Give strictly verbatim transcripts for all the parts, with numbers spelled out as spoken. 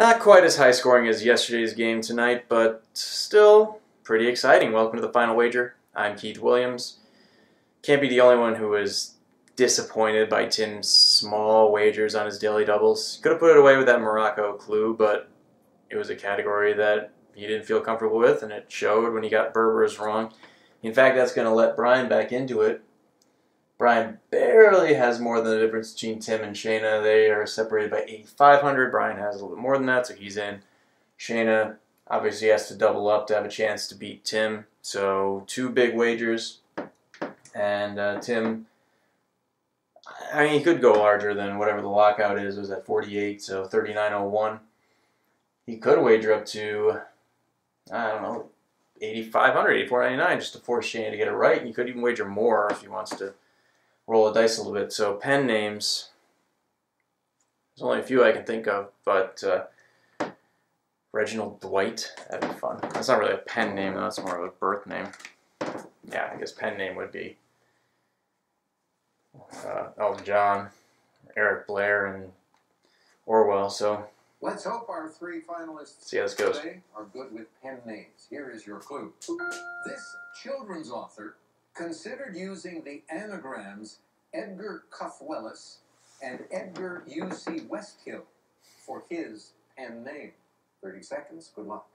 Not quite as high scoring as yesterday's game tonight, but still pretty exciting. Welcome to the Final Wager. I'm Keith Williams. Can't be the only one who was disappointed by Tim's small wagers on his daily doubles. Could have put it away with that Morocco clue, but it was a category that he didn't feel comfortable with, and it showed when he got Berbers wrong. In fact, that's going to let Brian back into it. Brian barely has more than the difference between Tim and Shayna. They are separated by eighty-five hundred. Brian has a little bit more than that, so he's in. Shayna obviously has to double up to have a chance to beat Tim. So two big wagers. And uh, Tim, I mean, he could go larger than whatever the lockout is. It was at forty-eight, so thirty-nine oh one. He could wager up to, I don't know, eighty-five hundred, eighty-four ninety-nine, just to force Shane to get it right. You could even wager more if he wants to roll the dice a little bit. So pen names, there's only a few I can think of, but uh, Reginald Dwight, that'd be fun. That's not really a pen name, though. That's more of a birth name. Yeah, I guess pen name would be uh, Elton John, Eric Blair, and Orwell. So let's hope our three finalists see how this goes. Today are good with pen names. Here is your clue. This children's author considered using the anagrams Edgar Cuff Wellis and Edgar U C Westhill for his pen name. thirty seconds. Good luck.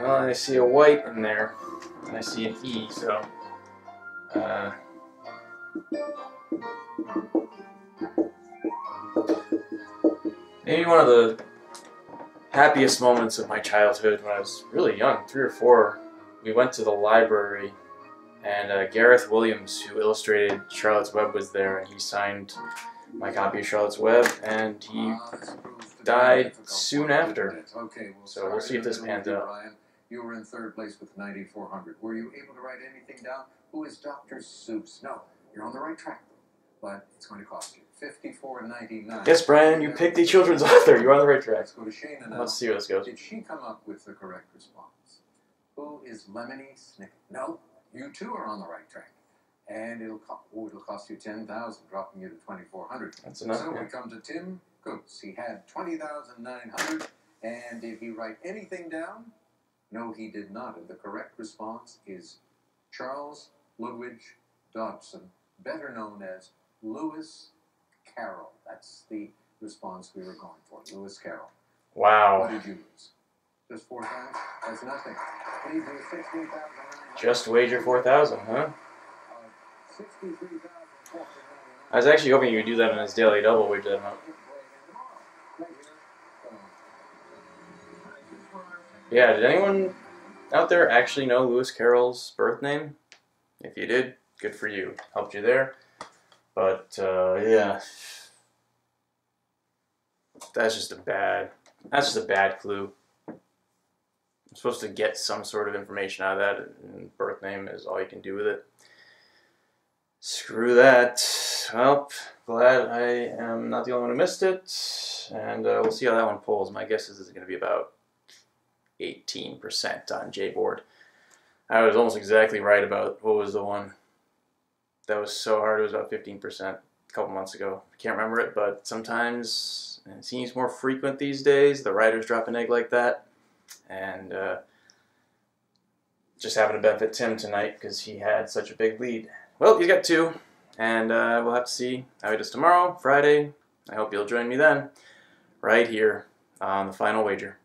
Well, I see a white in there, and I see an E, so, uh, maybe one of the happiest moments of my childhood when I was really young, three or four, we went to the library, and uh, Gareth Williams, who illustrated Charlotte's Web, was there, and he signed my copy of Charlotte's Web, and he died soon after. Okay, well, so we'll see if this pans out. You were in third place with ninety-four hundred. Were you able to write anything down? Who is Doctor Seuss? No, you're on the right track, but it's going to cost you fifty-four ninety-nine. Yes, Brian, you picked the children's author. You're on the right track. Let's go to Shayna now. Let's see where this goes. Did she come up with the correct response? Who is Lemony Snicket? No, you two are on the right track, and it'll cost, oh, it'll cost you ten thousand, dropping you to twenty-four hundred. That's enough. So yeah. We come to Tim Kutz. He had twenty thousand nine hundred, and did he write anything down? No, he did not. And the correct response is Charles Ludwig Dodson, better known as Lewis Carroll. That's the response we were going for, Lewis Carroll. Wow. What did you lose? Just four thousand? That's nothing. Just wager four thousand, huh? I was actually hoping you would do that on his daily double wager that amount. Yeah, did anyone out there actually know Lewis Carroll's birth name? If you did, good for you. Helped you there. But, uh, yeah. That's just a bad, that's just a bad clue. I'm supposed to get some sort of information out of that, and birth name is all you can do with it. Screw that. Well, glad I am not the only one who missed it, and uh, we'll see how that one pulls. My guess is it's going to be about eighteen percent on J board. I was almost exactly right about what was the one that was so hard. It was about fifteen percent a couple months ago. I can't remember it, but sometimes, and it seems more frequent these days, the writers drop an egg like that, and uh, just happened to benefit Tim tonight because he had such a big lead. Well, he's got two, and uh, we'll have to see how he does tomorrow, Friday. I hope you'll join me then, right here on The Final Wager.